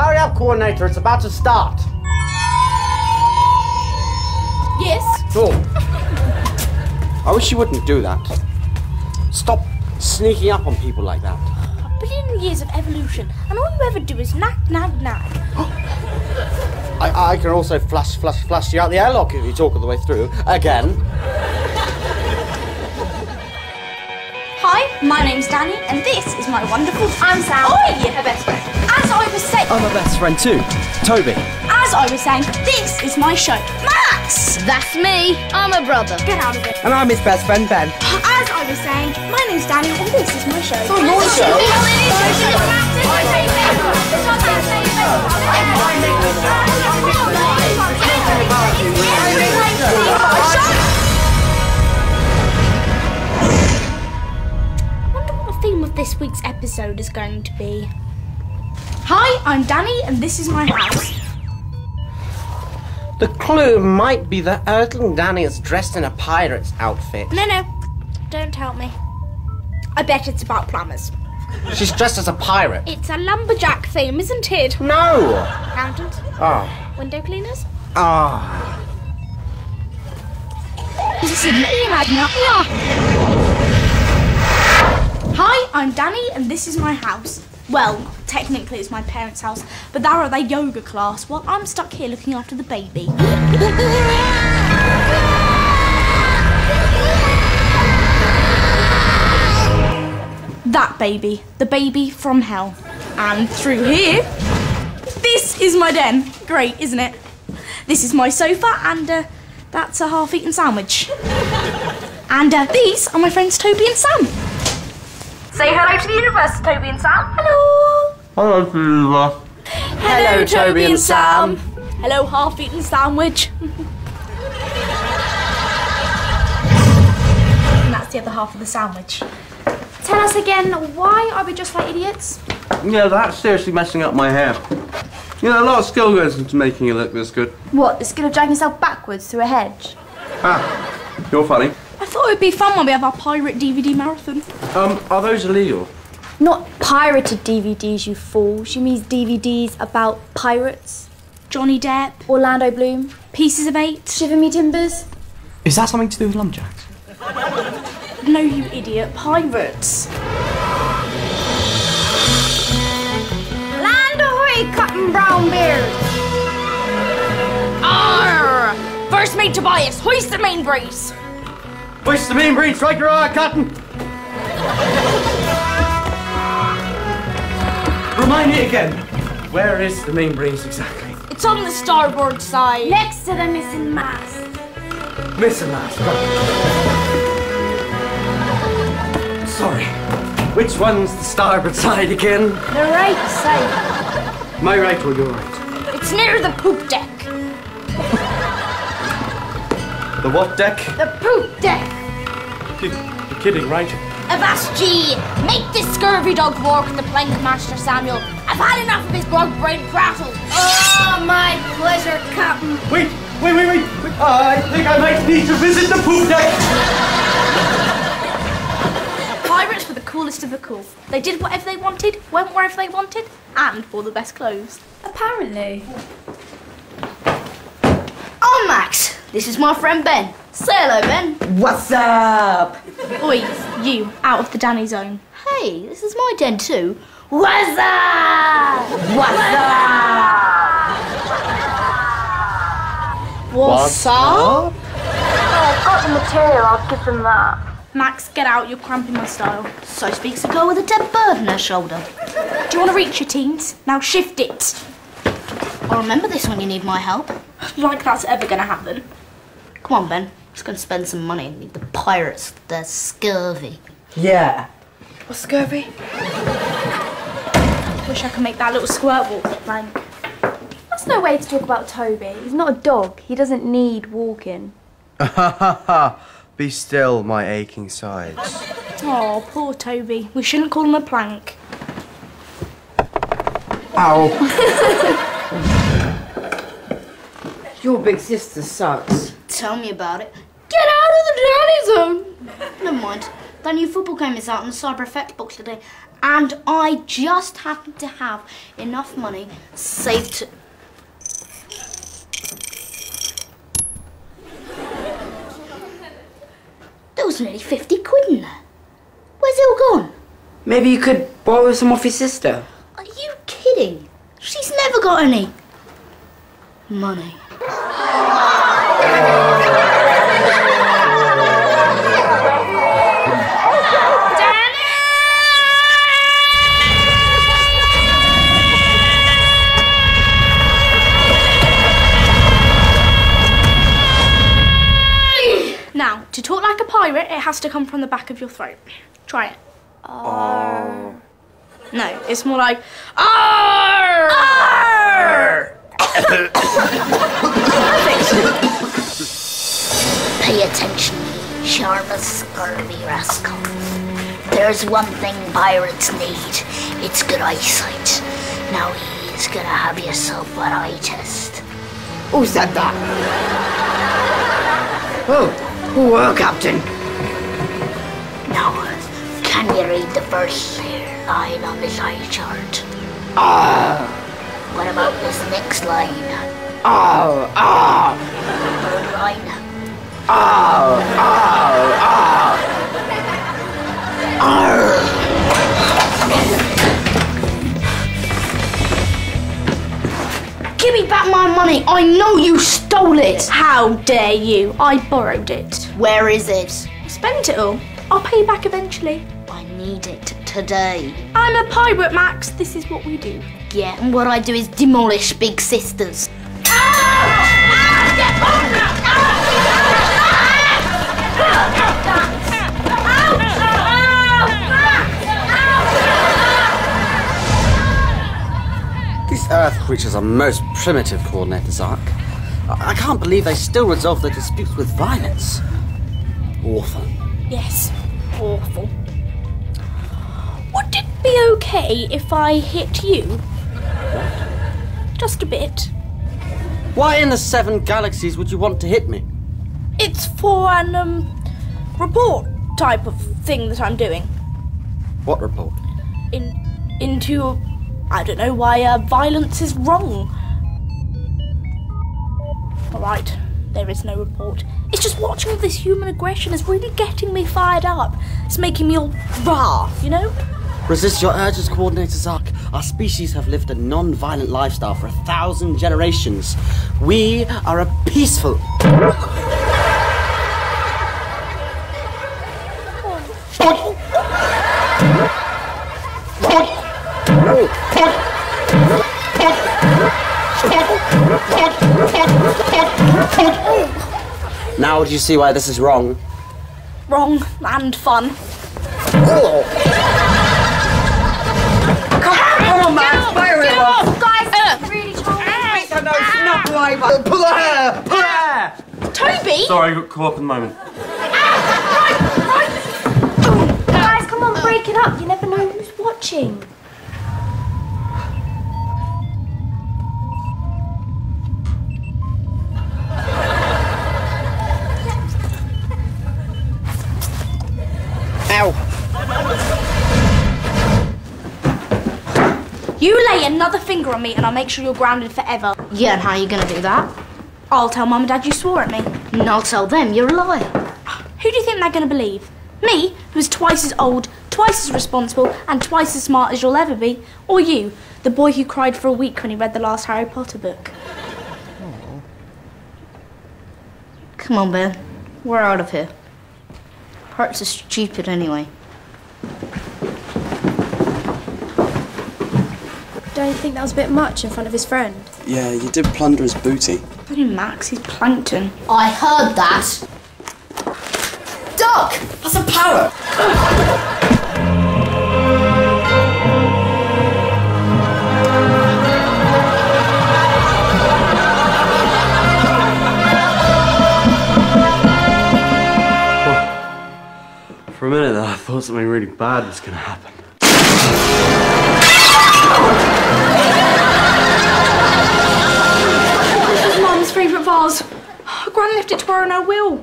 Hurry up, Coordinator, it's about to start. Yes. Cool. I wish you wouldn't do that. Stop sneaking up on people like that. A billion years of evolution, and all you ever do is nag, nag, nag. I can also flush, flush, flush you out the airlock if you talk all the way through, again. Hi, my name's Danny, and this is my wonderful... I'm Sam. I am her best friend. As I was saying... I'm her best friend too, Toby. As I was saying, this is my show, Max! That's me. I'm a brother. Get out of it. And I'm his best friend, Ben. As I was saying, my name's Daniel, and this is my show. It's not your show. I wonder what the theme of this week's episode is going to be. Hi, I'm Danny, and this is my house. The clue might be that Earthling Danny is dressed in a pirate's outfit. No, don't help me. I bet it's about plumbers. She's dressed as a pirate. It's a lumberjack theme, isn't it? No! Accountants? Ah. Oh. Window cleaners? Ah. Oh. This is me, Hi, I'm Danny, and this is my house. Well, technically it's my parents' house, but they're at their yoga class while I'm stuck here looking after the baby. That baby. The baby from hell. And through here, this is my den. Great, isn't it? This is my sofa, and that's a half-eaten sandwich. And these are my friends Toby and Sam. Say hello to the universe, Toby and Sam. Hello. Hello to the universe. Hello, Toby and Sam. Hello, half-eaten sandwich. And that's the other half of the sandwich. Tell us again, why are we just like idiots? Yeah, that's seriously messing up my hair. You know, a lot of skill goes into making you look this good. What, the skill of dragging yourself backwards through a hedge? Ah, you're funny. I thought it would be fun when we have our pirate DVD marathon. Are those illegal? Not pirated DVDs, you fool. She means DVDs about pirates. Johnny Depp. Orlando Bloom. Pieces of Eight. Shiver Me Timbers. Is that something to do with lumberjacks? No, you idiot. Pirates. Land ahoy, Cotton Brown Beard. Arr! First mate Tobias, hoist the main brace. Hoist the main breed, strike your eye, Cotton! Remind me again, where is the main breeze exactly? It's on the starboard side. Next to the missing mast. Missing mast, right. Sorry, which one's the starboard side again? The right side. My right or your right? It's near the poop deck. The what deck? The poop deck! You're kidding, right? Avast G! Make this scurvy dog walk, the plank master Samuel. I've had enough of his bog-brained prattle. Oh, my pleasure, Captain. Wait. I think I might need to visit the poop deck. The pirates were the coolest of the cool. They did whatever they wanted, went wherever they wanted, and wore the best clothes. Apparently. Oh, Max! This is my friend Ben. Say hello, Ben. What's up? Oi, you, out of the Danny zone. Hey, this is my den too. What's up? What's up? What's up? I've got the material, I'll give them that. Max, get out, you're cramping my style. So speaks a girl with a dead bird on her shoulder. Do you want to reach your teens? Now shift it. I'll remember this when you need my help. Like that's ever going to happen. Come on, Ben. Just going to spend some money and meet the pirates. They're scurvy. Yeah. What's scurvy? Wish I could make that little squirt walk look like. That's no way to talk about Toby. He's not a dog. He doesn't need walking. Be still, my aching sides. Oh, poor Toby. We shouldn't call him a plank. Ow. Your big sister sucks. Tell me about it. Get out of the Danny zone! Never mind. The new football game is out on the Cyber Effect box today, and I just happened to have enough money saved to... There was nearly 50 quid in there. Where's it all gone? Maybe you could borrow some off your sister. Are you kidding? She's never got any money. Now, to talk like a pirate, it has to come from the back of your throat. Try it. Arr. No, it's more like arr. Arr. Perfect. Pay attention, Sharvis, scurvy rascal. There's one thing pirates need. It's good eyesight. Now he's gonna have yourself an eye test. Who said that? Oh, who were, Captain? Now, can you read the first line on this eye chart? What about this next line? Third line? Give me back my money! I know you stole it! How dare you! I borrowed it. Where is it? I spent it all. I'll pay you back eventually. I need it today. I'm a pirate, Max. This is what we do. Yeah, and what I do is demolish big sisters. These Earth creatures are most primitive, Coordinator Zark. I can't believe they still resolve their disputes with violence. Awful. Yes, awful. Would it be okay if I hit you? Just a bit. Why in the seven galaxies would you want to hit me? It's for an report type of thing that I'm doing. What report? Into I don't know why violence is wrong. All right, there is no report. It's just watching all this human aggression is really getting me fired up. It's making me all rah, you know? Resist your urges, Coordinator Zark. Our species have lived a non-violent lifestyle for 1,000 generations. We are a peaceful... Now do you see why this is wrong? Wrong and fun. Come on, man! Fire it off! Guys, it's really tall. Make a nose, not driver. Pull her hair! Pull her hair! Toby! Sorry, I got caught up in the moment. Guys, come on, break it up. You never know who's watching. You lay another finger on me and I'll make sure you're grounded forever. Yeah, and how are you going to do that? I'll tell Mum and Dad you swore at me. And I'll tell them you're a liar. Who do you think they're going to believe? Me, who's twice as old, twice as responsible and twice as smart as you'll ever be? Or you, the boy who cried for a week when he read the last Harry Potter book? Oh. Come on, Ben. We're out of here. Parts are stupid anyway. Don't you think that was a bit much in front of his friend? Yeah, you did plunder his booty. Bloody Max, he's plankton. I heard that. Duck! That's a parrot! Well, for a minute there, I thought something really bad was going to happen. Mum's favourite vase. Gran left it to her and I will.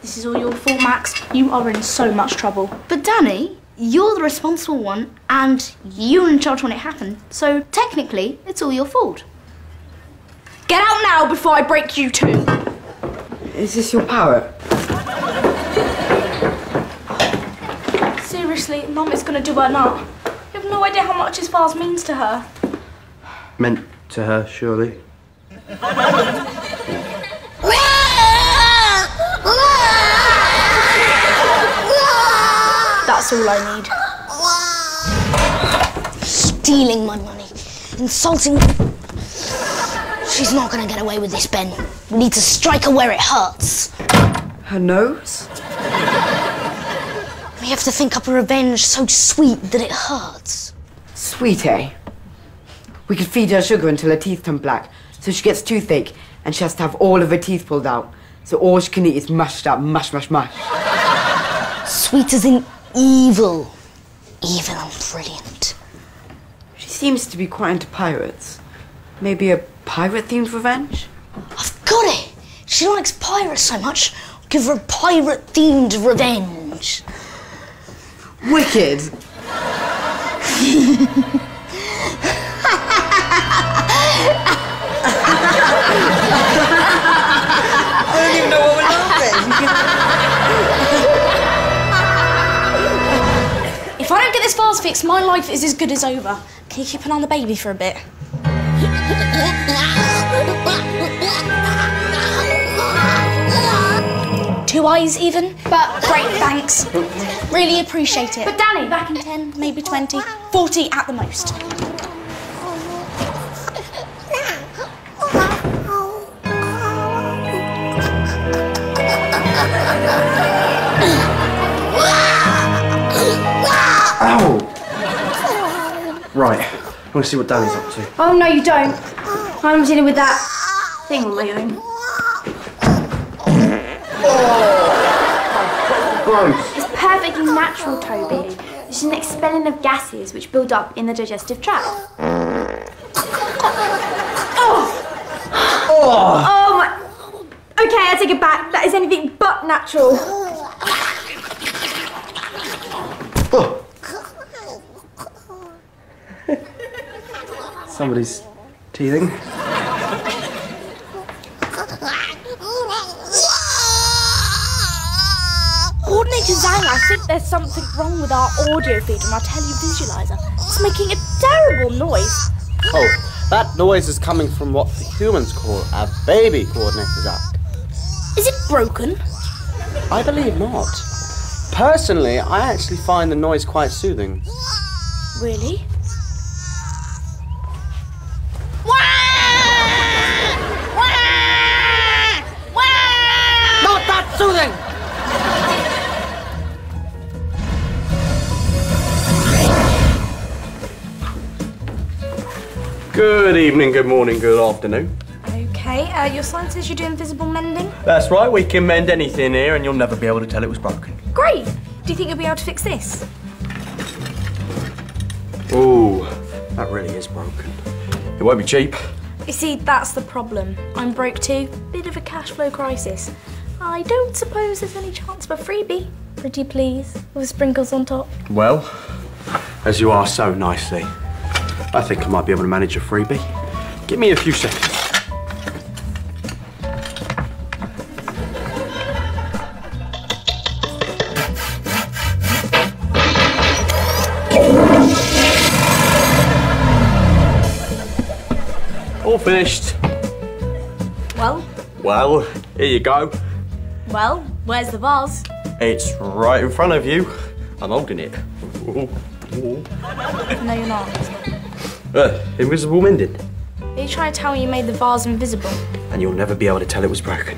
This this is all your fault, Max. You are in so much trouble. But Danny, you're the responsible one and you were in charge when it happened, so technically it's all your fault. Get out now before I break you two. Is this your parrot? Seriously, Mum is going to do her nut. You have no idea how much his vase means to her. Meant to her, surely. That's all I need. Stealing my money. Insulting... She's not going to get away with this, Ben. We need to strike her where it hurts. Her nose? We have to think up a revenge so sweet that it hurts. Sweet, eh? We could feed her sugar until her teeth turn black, so she gets toothache and she has to have all of her teeth pulled out, so all she can eat is mushed up, mush, mush, mush. Sweet as in evil. Evil and brilliant. She seems to be quite into pirates. Maybe a pirate-themed revenge? I've got it! She likes pirates so much, I'll give her a pirate-themed revenge. Wicked! I don't even know what we're laughing. If I don't get this vase fixed, my life is as good as over. Can you keep an eye on the baby for a bit? Two eyes even, but great, thanks. Really appreciate it. But Danny, back in 10, maybe 20, 40 at the most. Ow! Right. I want to see what Danny's up to. Oh, no, you don't. I'm dealing with that thing leaving. Oh, gross. It's perfectly natural, Toby. It's an expelling of gases which build up in the digestive tract. Oh! Oh, my... Okay, I take it back. That is anything but natural. Oh. Somebody's teething. Coordinator Zhang, I think there's something wrong with our audio feed and our televisualizer. It's making a terrible noise. Oh, that noise is coming from what the humans call a baby, Coordinator Zark. Is it broken? I believe not. Personally, I actually find the noise quite soothing. Really? Good evening, good morning, good afternoon. Okay, your sign says you do invisible mending? That's right, we can mend anything here and you'll never be able to tell it was broken. Great! Do you think you'll be able to fix this? Ooh, that really is broken. It won't be cheap. You see, that's the problem. I'm broke too. Bit of a cash flow crisis. I don't suppose there's any chance of a freebie. Pretty please, with sprinkles on top. Well, as you are so nicely, I think I might be able to manage a freebie. Give me a few seconds. All finished. Well? Well, here you go. Well, where's the vase? It's right in front of you. I'm holding it. No, you're not. Invisible mending. Are you trying to tell me you made the vase invisible? And you'll never be able to tell it was broken.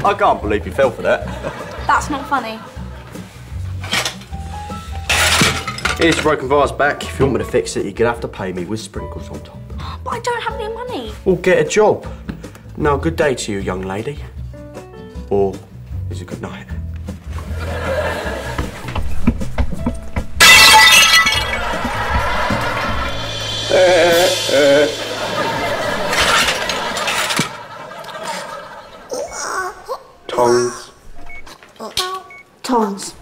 I can't believe you fell for that. That's not funny. Here's your broken vase back. If you want me to fix it, you're gonna have to pay me with sprinkles on top. But I don't have any money. Well, get a job. Now, good day to you, young lady. Or is it good night? tongs. Tongs.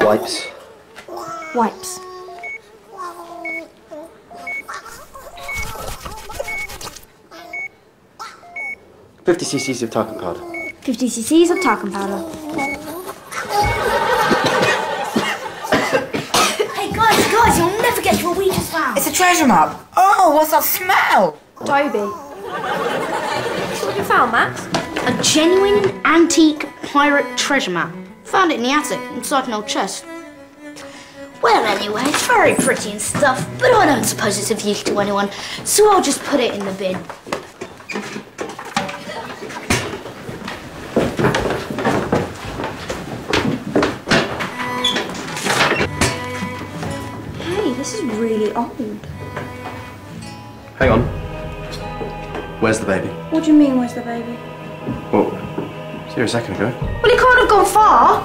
Wipes. Wipes. $50 cc's of talcum powder. $50 cc's of talcum powder. Hey guys, you'll never guess what we just found. It's a treasure map. Oh, what's that smell? Dobie. What have you found, Max? A genuine antique pirate treasure map. Found it in the attic, inside an old chest. Well, anyway, it's very pretty and stuff, but I don't suppose it's of use to anyone, so I'll just put it in the bin. This is really old. Hang on. Where's the baby? What do you mean, where's the baby? Well, it was here a second ago. Well, he can't have gone far.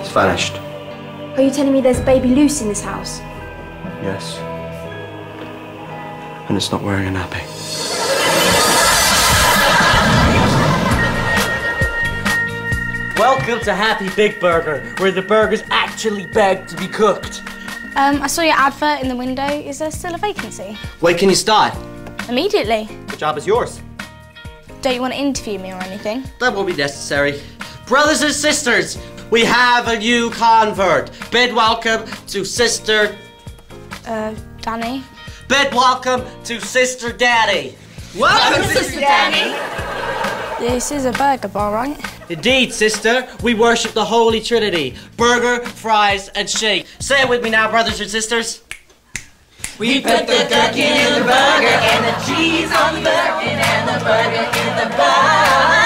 It's vanished. Are you telling me there's a baby loose in this house? Yes. And it's not wearing a nappy. Welcome to Happy Big Burger, where the burgers actually beg to be cooked. I saw your advert in the window. Is there still a vacancy? Wait, can you start? Immediately. The job is yours. Don't you want to interview me or anything? That won't be necessary. Brothers and sisters, we have a new convert. Bid welcome to Sister... Danny? Bid welcome to Sister Danny. Welcome to Sister Danny. This is a burger bar, right? Indeed, sister, we worship the Holy Trinity. Burger, fries, and shake. Say it with me now, brothers and sisters. We put the duck in the burger, and the cheese on the bacon, and the burger in the bun.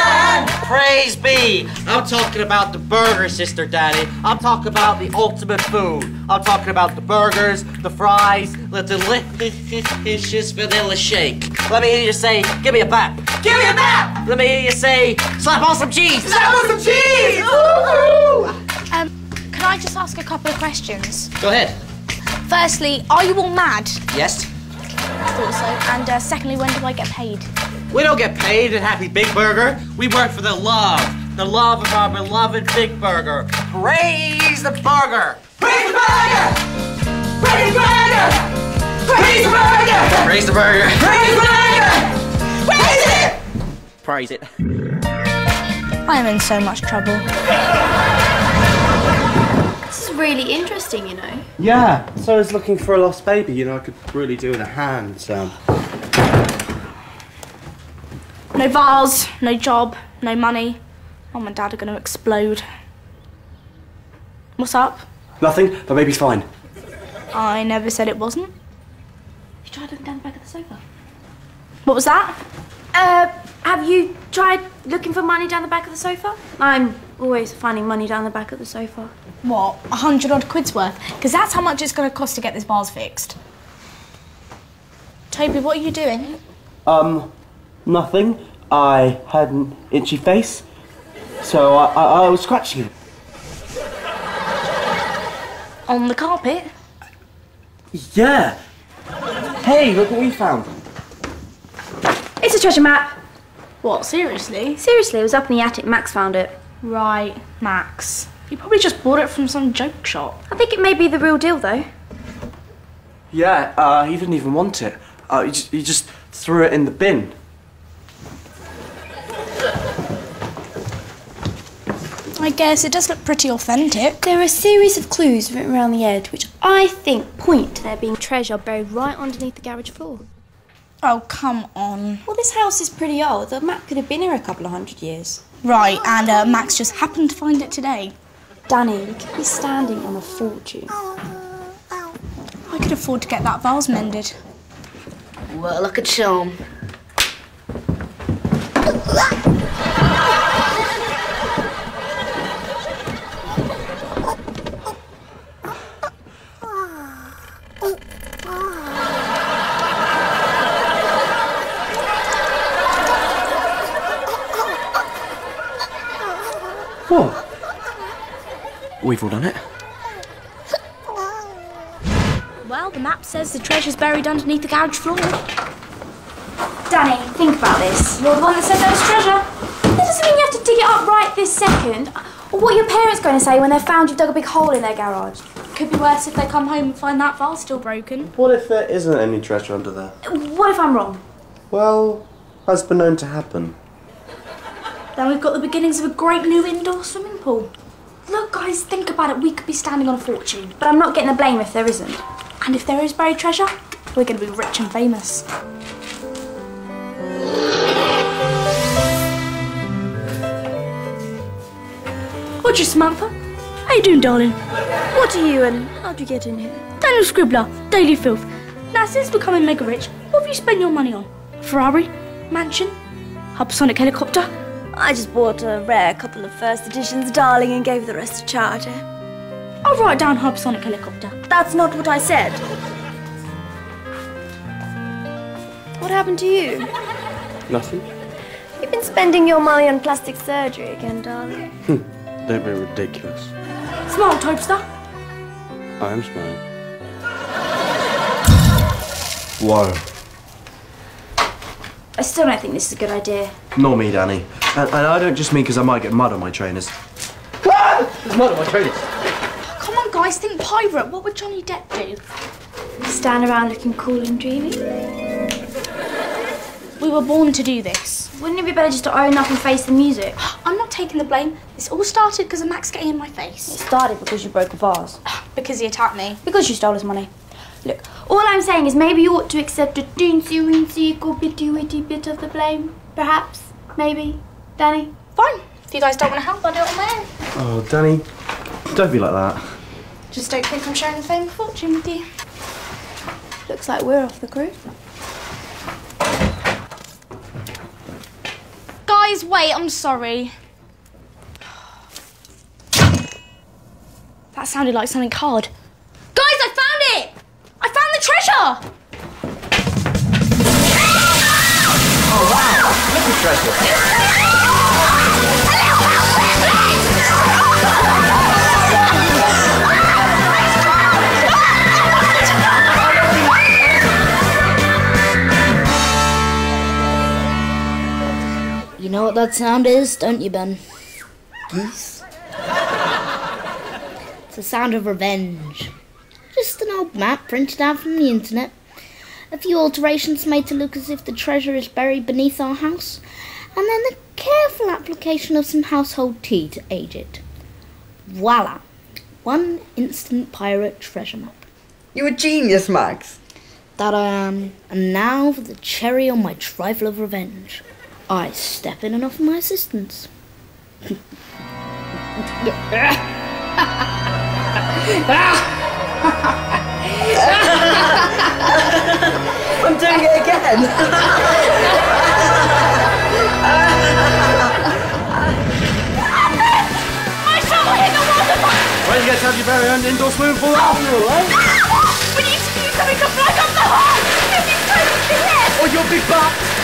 Praise be. I'm talking about the burger, Sister Danny. I'm talking about the ultimate food. I'm talking about the burgers, the fries, the delicious vanilla shake. Let me hear you say, give me a bap. Give me a bap! Let me hear you say, slap on some cheese! Slap on some cheese! Ooh! Can I just ask a couple of questions? Go ahead. Firstly, are you all mad? Yes. I thought so. And secondly, when do I get paid? We don't get paid at Happy Big Burger. We work for the love of our beloved Big Burger. Praise the burger! Praise the burger! Praise the burger! Praise the burger! Praise the burger! Praise the burger! Praise it! Praise it. I am in so much trouble. This is really interesting, you know. Yeah, so I was looking for a lost baby, you know, I could really do with a hand, so... No vase, no job, no money. Mum and Dad are going to explode. What's up? Nothing, the baby's fine. I never said it wasn't. You tried looking down the back of the sofa. What was that? Have you tried looking for money down the back of the sofa? I'm always finding money down the back of the sofa. What, 100 odd quid's worth? Because that's how much it's going to cost to get this vase fixed. Toby, what are you doing? Nothing. I had an itchy face, so I was scratching it. On the carpet? Yeah. Hey, look what we found. It's a treasure map. What, seriously? Seriously, it was up in the attic. Max found it. Right, Max. You probably just bought it from some joke shop. I think it may be the real deal, though. Yeah, he didn't even want it. He just threw it in the bin. I guess it does look pretty authentic. There are a series of clues written around the edge, which I think point to there being treasure buried right underneath the garage floor. Oh, come on. Well, this house is pretty old. The map could have been here a couple of 100 years. Right, and Max just happened to find it today. Danny, you could be standing on a fortune. I could afford to get that vase mended. Well, look at you. What? We've all done it. Well, the map says the treasure's buried underneath the garage floor. Danny, think about this. You're the one that said there was treasure. That doesn't mean you have to dig it up right this second. Or what are your parents going to say when they're found you've dug a big hole in their garage? Could be worse if they come home and find that vase still broken. What if there isn't any treasure under there? What if I'm wrong? Well, that's been known to happen. Then we've got the beginnings of a great new indoor swimming pool. Look, guys, think about it. We could be standing on a fortune. But I'm not getting the blame if there isn't. And if there is buried treasure, we're going to be rich and famous. What you, Samantha? How you doing, darling? What are you, and how'd you get in here? Daniel Scribbler, Daily Filth. Now, since becoming mega rich, what have you spent your money on? Ferrari? Mansion? Hypersonic helicopter? I just bought a rare couple of first editions, darling, and gave the rest to charity. I'll write down hypersonic helicopter. That's not what I said. What happened to you? Nothing. You've been spending your money on plastic surgery again, darling. Don't be ridiculous. Smile, Topester. I am smiling. Whoa. I still don't think this is a good idea. Nor me, Danny. And I don't just mean because I might get mud on my trainers. There's mud on my trainers. Come on, guys, think pirate. What would Johnny Depp do? Stand around looking cool and dreamy. We were born to do this. Wouldn't it be better just to own up and face the music? I'm not taking the blame. This all started because of Max getting in my face. It started because you broke a vase. Because he attacked me. Because you stole his money. Look, all I'm saying is maybe you ought to accept a teensy-weensy, equal bitty-witty bit of the blame. Perhaps. Maybe. Danny? Fine. If you guys don't want to help, I'll do it on my own. Oh, Danny, don't be like that. Just don't think I'm sharing the fame and fortune with you. Looks like we're off the group. Guys, wait, I'm sorry. That sounded like something hard. Guys, I found it! I found the treasure! Oh, wow, look at the treasure. You know what that sound is, don't you, Ben? Geese? It's the sound of revenge. Just an old map printed out from the internet. A few alterations made to look as if the treasure is buried beneath our house. And then the careful application of some household tea to age it. Voila! One instant pirate treasure map. You're a genius, Max! That I am. And now for the cherry on my trifle of revenge. I step in and offer my assistance. I'm doing it again! My shovel hit the waterfall! Why do you guys have your very own indoor swimming pool? Oh, right? We need to use something to plug up the hole! This is totally lit! Or your big butt!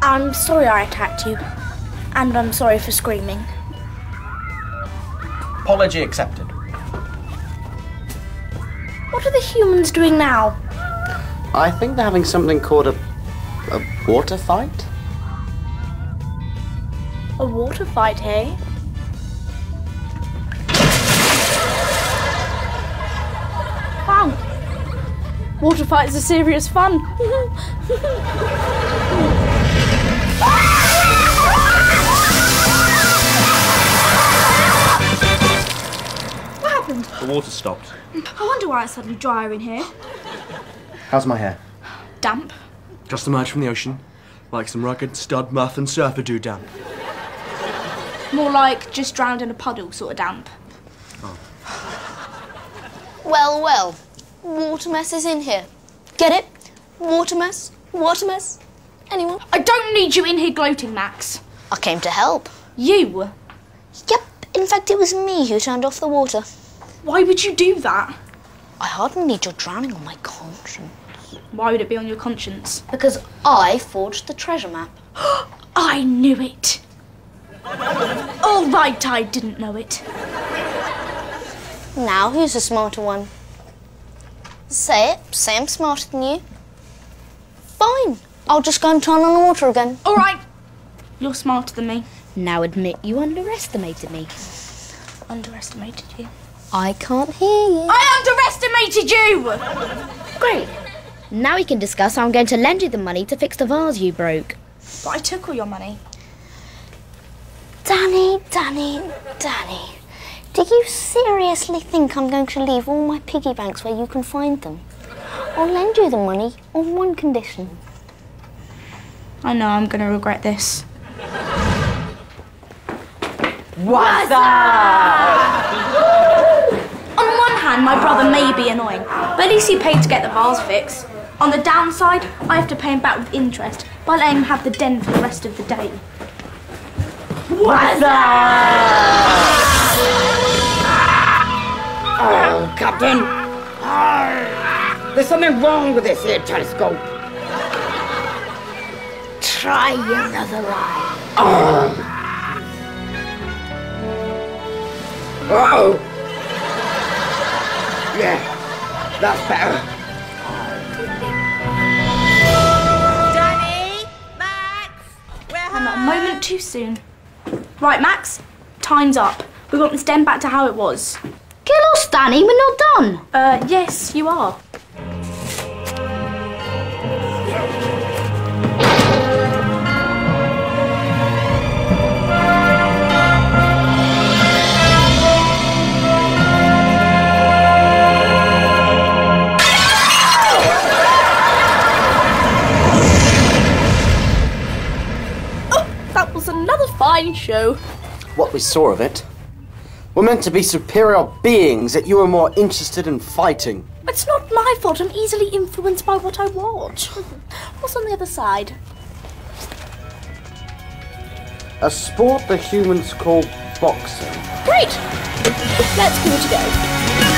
I'm sorry I attacked you, and I'm sorry for screaming. Apology accepted. What are the humans doing now? I think they're having something called a water fight. A water fight, hey? Wow. Water fights are serious fun. What happened? The water stopped. I wonder why it's suddenly drier in here. How's my hair? Damp. Just emerged from the ocean, like some rugged stud muff and surfer dude damp. More like just drowned in a puddle sort of damp. Oh. Well, well. Water mess is in here. Get it? Water mess. Water mess. Anyone? I don't need you in here gloating, Max. I came to help. You? Yep. In fact, it was me who turned off the water. Why would you do that? I hardly need your drowning on my conscience. Why would it be on your conscience? Because I forged the treasure map. I knew it! All right, I didn't know it. Now who's the smarter one? Say it, say I'm smarter than you. Fine, I'll just go and turn on the water again. All right, you're smarter than me. Now admit you underestimated me. Underestimated you? I can't hear you. I underestimated you! Great. Now we can discuss how I'm going to lend you the money to fix the vase you broke. But I took all your money. Danny, do you seriously think I'm going to leave all my piggy banks where you can find them? I'll lend you the money on one condition. I know I'm going to regret this. What's up? On one hand, my brother may be annoying, but at least he paid to get the vase fixed. On the downside, I have to pay him back with interest by letting him have the den for the rest of the day. What's up? Oh, Captain. Oh, there's something wrong with this here telescope. Try another eye. Oh. Uh-oh. Yeah, that's better. Danny, Max, where are you? I'm not a moment too soon. Right, Max, time's up. We want this den back to how it was. Get lost, Danny, we're not done. Yes, you are. Show. What we saw of it were meant to be superior beings that you were more interested in fighting. It's not my fault. I'm easily influenced by what I watch. What's on the other side? A sport the humans call boxing. Great! Let's give it a go.